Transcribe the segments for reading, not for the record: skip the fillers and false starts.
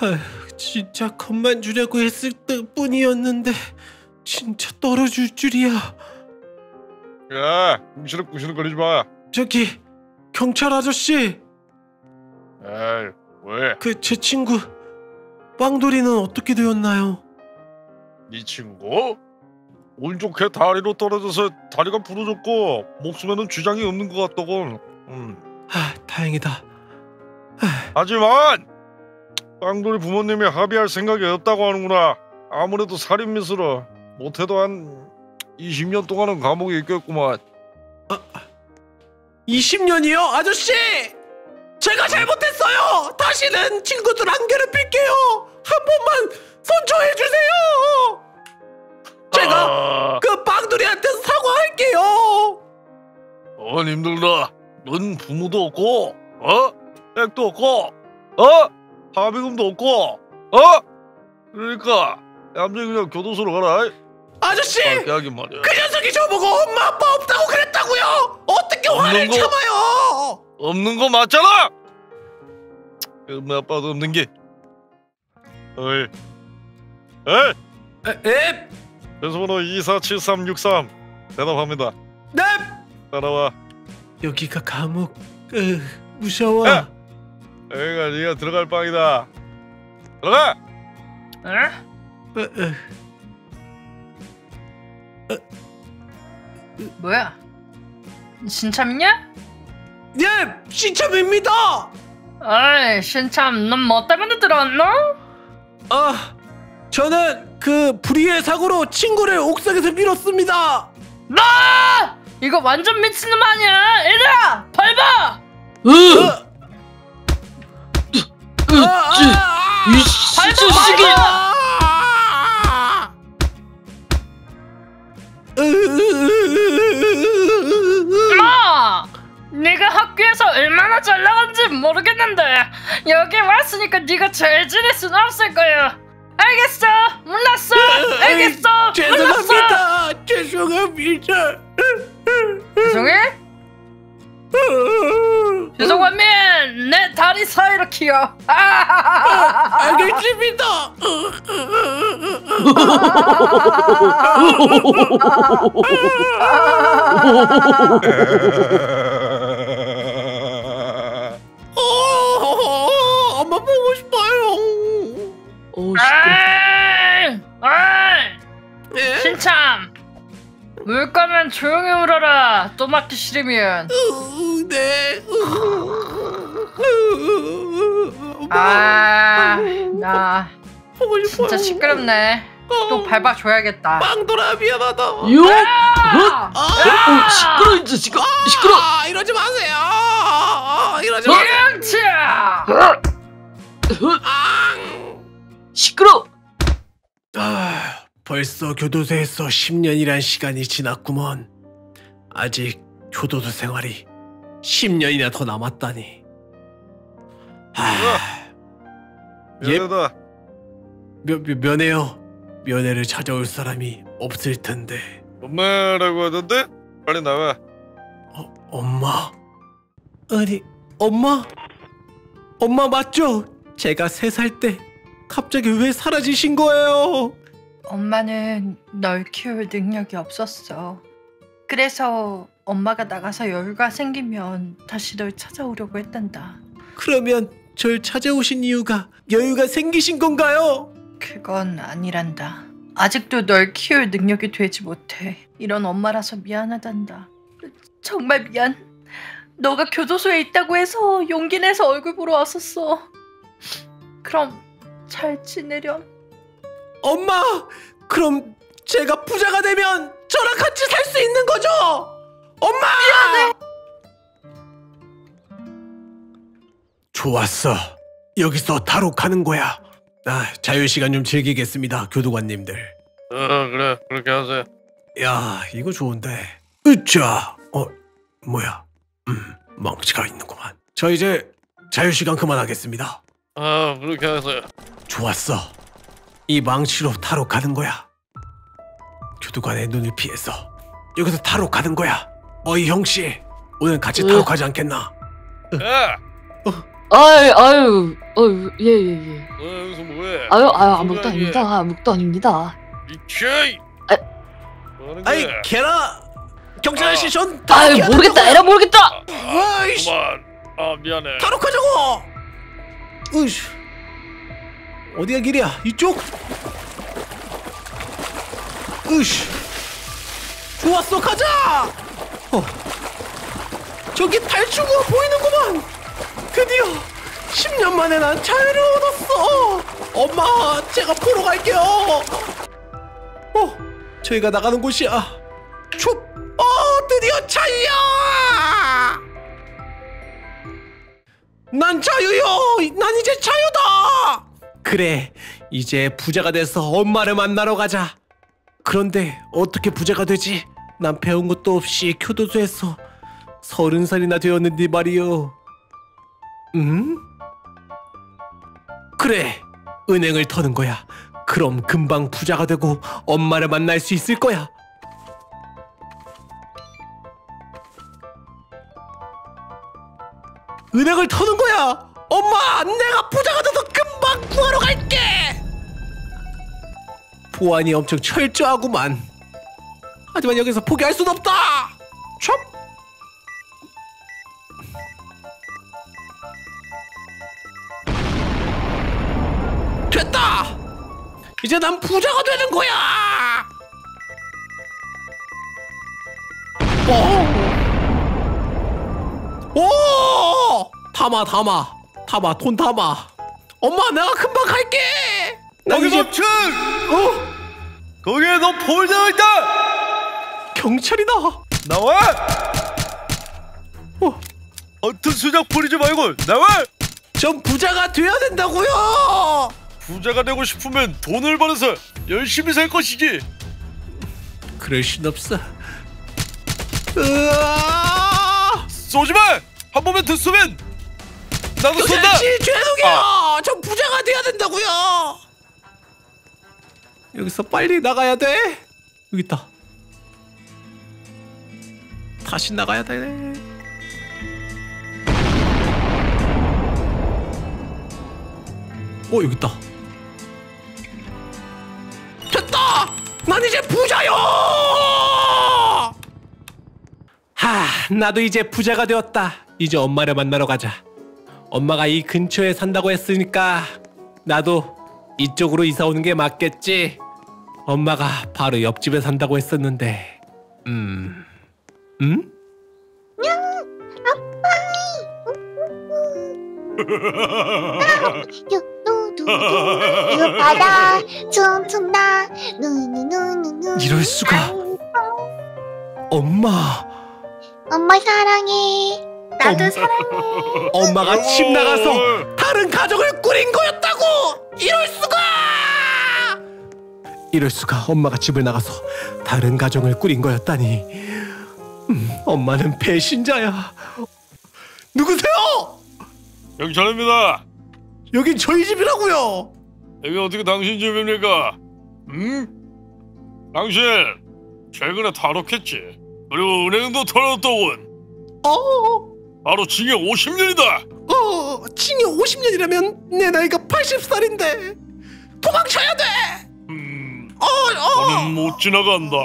아휴, 진짜 겁만 주려고 했을 뿐이었는데 진짜 떨어질 줄이야. 야, 웅시렁웅시렁거리지 마. 저기, 경찰 아저씨. 에이, 왜? 그 제 친구 빵돌이는 어떻게 되었나요? 네 친구? 운 좋게 다리로 떨어져서 다리가 부러졌고 목숨에는 지장이 없는 것 같더군. 아, 다행이다. 하지만 빵돌이 부모님이 합의할 생각이 없다고 하는구나. 아무래도 살인미수로 못해도 한 20년 동안은 감옥에 있겠구만. 아, 20년이요? 아저씨! 제가 잘못했어요! 다시는 친구들 안 괴롭힐게요! 한 번만 선처해주세요! 제가 그 빵돌이한테 사과할게요! 넌 힘들다. 넌 부모도 없고, 어? 백도 없고, 어? 합의금도 없고, 어? 그러니까 얌전히 그냥 교도소로 가라. 아저씨! 그 녀석이 저보고 엄마 아빠 없다고 그랬다고요! 어떻게 화를 참아요! 없는 거 맞잖아! 엄마 아빠도 없는 게. 어이, 에이! 에? 변수번호 247363 대답합니다. 넵! 따라와. 여기가 감옥. 무서워. 야! 여기가 네가 들어갈 방이다. 들어가! 에? 뭐야? 신참이냐? 예! 신참입니다! 어이, 신참, 넌 뭐 때문에 들어왔노? 아, 저는 그 불의의 사고로 친구를 옥상에서 밀었습니다! 나! 이거 완전 미친놈 아니야! 얘들아! 밟아! 밟아! 마! 네가 학교에서 얼마나 잘 나간지 모르겠는데 여기 왔으니까 네가 잘 지낼 순 없을 거야. 알겠어! 몰랐어! 알겠어! 몰랐어! 죄송합니다! 죄송합니다! 죄송해? 죄송하면 내 다리 사이로 키워. 알겠습니다. 엄마 보고 싶어요. 에이, 신참. 울 거면 조용히 울어라. 또 맞기 싫으면. 네. 아, 나 진짜 시끄럽네. 또 밟아줘야겠다. 빵돌아, 미안하다. 시끄러, 진짜 시끄러. 이러지 마세요. 이러지 마세요. 시끄러. 벌써 교도소에서 10년이란 시간이 지났구먼. 아직 교도소 생활이 10년이나 더 남았다니. 미안하다. 면회요. 면회를 찾아올 사람이 없을 텐데. 엄마라고 하던데? 빨리 나와. 엄마? 아니, 엄마? 엄마 맞죠? 제가 3살 때 갑자기 왜 사라지신 거예요? 엄마는 널 키울 능력이 없었어. 그래서 엄마가 나가서 여유가 생기면 다시 널 찾아오려고 했단다. 그러면 절 찾아오신 이유가 여유가 생기신 건가요? 그건 아니란다. 아직도 널 키울 능력이 되지 못해. 이런 엄마라서 미안하단다. 정말 미안. 너가 교도소에 있다고 해서 용기 내서 얼굴 보러 왔었어. 그럼 잘 지내렴. 엄마! 그럼 제가 부자가 되면 저랑 같이 살 수 있는 거죠? 엄마! 미안해! 좋았어. 여기서 탈옥하는 거야. 자유시간 좀 즐기겠습니다, 교도관님들. 그래. 그렇게 하세요. 야, 이거 좋은데. 으쌰! 뭐야. 망치가 있는구만. 저 이제 자유시간 그만하겠습니다. 그렇게 하세요. 좋았어. 이 망치로 탈옥하는 거야. 교도관의 눈을 피해서 여기서 탈옥하는 거야. 어이 형씨, 오늘 같이 탈옥하지 않겠나? 야! 아유, 예. 여기서 뭐해? 아유, 아무것도 아닙니다. 미켜! 아이, 걔라! 경찰 아저씨, 전 다 모르겠다, 에라 모르겠다! 아이씨! 아, 미안해. 다놓고 저거! 으이씨. 어디가 길이야? 이쪽? 으이씨. 좋았어, 가자! 저기 탈출구가 보이는구만! 드디어 10년 만에 난 자유를 얻었어! 엄마, 제가 보러 갈게요! 저희가 나가는 곳이야. 드디어 자유야! 난 자유요! 난 이제 자유다! 그래, 이제 부자가 돼서 엄마를 만나러 가자. 그런데 어떻게 부자가 되지? 난 배운 것도 없이 교도소에서 30살이나 되었는데 말이요. 음? 그래, 은행을 터는 거야. 그럼 금방 부자가 되고 엄마를 만날 수 있을 거야. 은행을 터는 거야! 엄마! 내가 부자가 돼서 금방 구하러 갈게! 보안이 엄청 철저하구만. 하지만 여기서 포기할 순 없다! 참! 됐다! 이제 난 부자가 되는 거야! 오! 담아 돈 담아. 엄마, 내가 금방 갈게. 거기서 이제... 거기에 너 폴더가 있다. 경찰이다. 나와. 어떤 수작 부리지 말고 나와. 전 부자가 돼야 된다고요. 부자가 되고 싶으면 돈을 벌어서 열심히 살 것이지. 그럴 순 없어. 쏘지마! 한 번만 더 쏘면 나도 쏜다! 경찰씨, 죄송해요! 전 부자가 돼야 된다고요! 여기서 빨리 나가야 돼! 여기 있다. 다시 나가야 돼. 여기 있다. 됐다! 난 이제 부자요! 나도 이제 부자가 되었다. 이제 엄마를 만나러 가자. 엄마가 이 근처에 산다고 했으니까 나도 이쪽으로 이사 오는 게 맞겠지. 엄마가 바로 옆집에 산다고 했었는데. 응? 아빠. 이거 받아. 춤춘다. 이럴 수가. 엄마 사랑해. 나도 사랑해. 엄마가 집 나가서 다른 가족을 꾸린 거였다고! 이럴 수가! 엄마가 집을 나가서 다른 가정을 꾸린 거였다니. 엄마는 배신자야. 누구세요? 경찰입니다. 여긴 저희 집이라고요. 여기 어떻게 당신 집입니까? 당신 최근에 탈옥했지. 그리고 은행도 털었더군. 바로 징역 50년이다! 징역 50년이라면 내 나이가 80살인데 도망쳐야 돼! 나는 못 지나간다.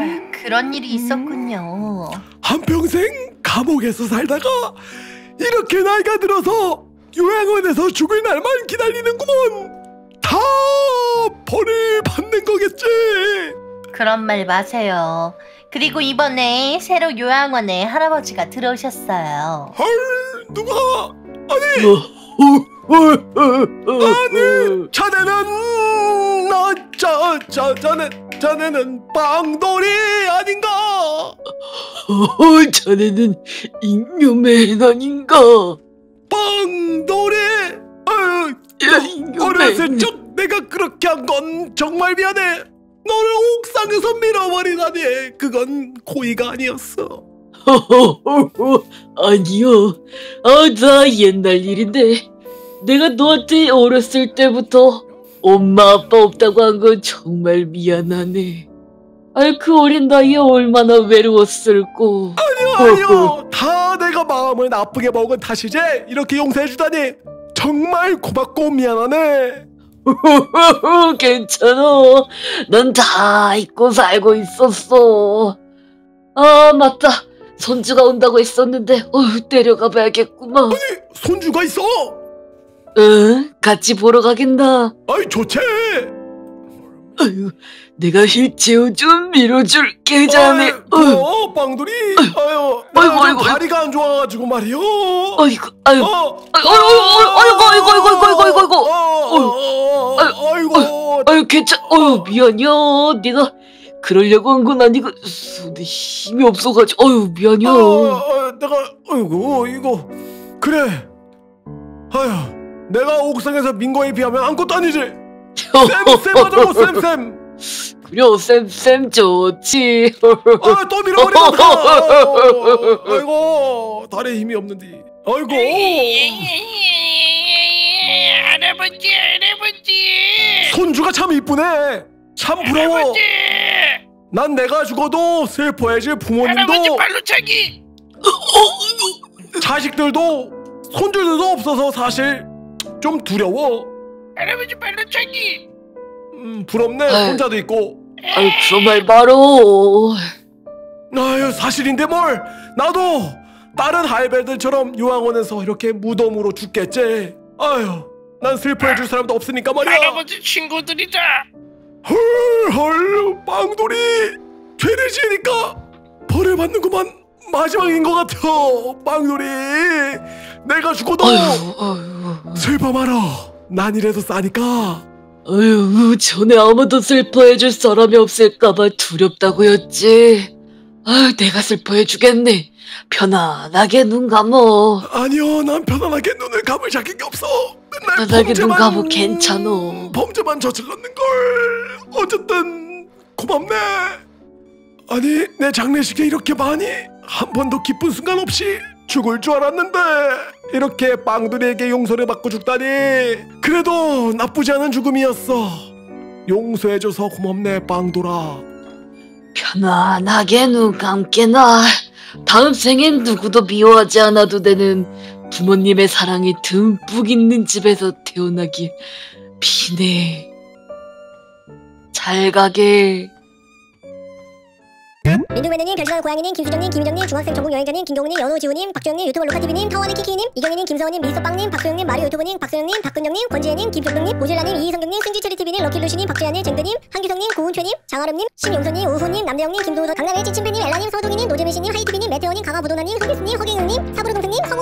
아유, 그런 일이 있었군요. 한평생 감옥에서 살다가 이렇게 나이가 들어서 요양원에서 죽을 날만 기다리는구먼. 다 벌을 받는 거겠지. 그런 말 마세요. 그리고 이번에 새로 요양원에 할아버지가 들어오셨어요. 헐, 누가? 아니! 아니, 자네는 자네는 빵돌이 아닌가? 자네는 잉여맨 아닌가? 빵돌이? 어렸을 적 내가 그렇게 한 건 정말 미안해. 너를 옥상에서 밀어버리다니. 그건 고의가 아니었어. 아니요. 다 옛날 일인데. 내가 너한테 어렸을 때부터 엄마 아빠 없다고 한 건 정말 미안하네. 그 어린 나이에 얼마나 외로웠을꼬. 아니요. 다 내가 마음을 나쁘게 먹은 탓이지. 이렇게 용서해주다니 정말 고맙고 미안하네. 괜찮아. 넌 다 잊고 살고 있었어. 아 맞다. 손주가 온다고 했었는데 데려가 봐야겠구만. 아니 손주가 있어? 응, 같이 보러 가겠나? 아이 좋지. 아유, 내가 휠체어 좀 밀어줄게 자네. 어, 빵돌이. 아유, 아이고, 다리가 안 좋아가지고 말이요. 아이고, 아유, 아유, 괜찮. 아유, 미안해요. 네가 그러려고 한 건 아니고, 내 힘이 없어가지고, 아유, 미안해요. 내가, 아이고, 이거 그래. 아유, 내가 옥상에서 민 거에 비하면 아무것도 아니지. 쌤 하자고 쌤. 그래 쌤 좋지. 아 또 밀어버리고. 아이고 다리에 힘이 없는데. 아이고. 할아버지. 손주가 참 이쁘네. 참 부러워. 난 내가 죽어도 슬퍼해질 부모님도. 할아버지 발로 차기. 자식들도 손주들도 없어서 사실 좀 두려워. 할아버지 발로 차기. 부럽네. 아유, 혼자도 있고. 아유 정말 바로. 아유 사실인데 뭘. 나도 다른 할배들처럼 요양원에서 이렇게 무덤으로 죽겠지. 아유 난 슬퍼해줄 사람도 없으니까 말이야. 할아버지 친구들이자. 헐 빵돌이 죄를 지으니까 벌을 받는구만. 마지막인 것 같아 빵돌이. 내가 죽어도 슬퍼 말아. 난 이래도 싸니까. 어휴, 전에 아무도 슬퍼해줄 사람이 없을까봐 두렵다고 했지. 아유, 내가 슬퍼해주겠네. 편안하게 눈 감어. 아니요, 난 편안하게 눈을 감을 자격이 없어. 맨날 편안하게 눈 감어 괜찮어. 범죄만 저질렀는걸. 어쨌든 고맙네. 아니, 내 장례식에 이렇게 많이 한 번도 기쁜 순간 없이 죽을 줄 알았는데 이렇게 빵돌이에게 용서를 받고 죽다니. 그래도 나쁘지 않은 죽음이었어. 용서해줘서 고맙네 빵돌아. 편안하게 눈 감게나. 다음 생엔 누구도 미워하지 않아도 되는 부모님의 사랑이 듬뿍 있는 집에서 태어나길 비네. 잘 가게. 민둥매네님, 별지나는 고양이님, 김수정님, 김유정님, 중학생 전국 여행자님, 김동훈님, 연호지우님, 박주영님, 유튜버 로카TV님, 타원의 키키님, 이경희님, 김서원님, 미소빵님, 박소영님, 마리오 유튜브님, 박소영님, 박근영님, 권지혜님, 김병동님, 모질라님, 이희성경님, 승지체리TV님, 럭키루시님, 박재현님, 쟁드님, 한규성님, 고은표님, 장아름님, 신용선님, 우호님, 남대영님, 김도우선, 강남의 찐친팬님, 엘라님, 서동희님, 노재미씨님, 하이티비님, 메테오님, 강화부도나님, 서비스님, 허경영님, 사부로동생님,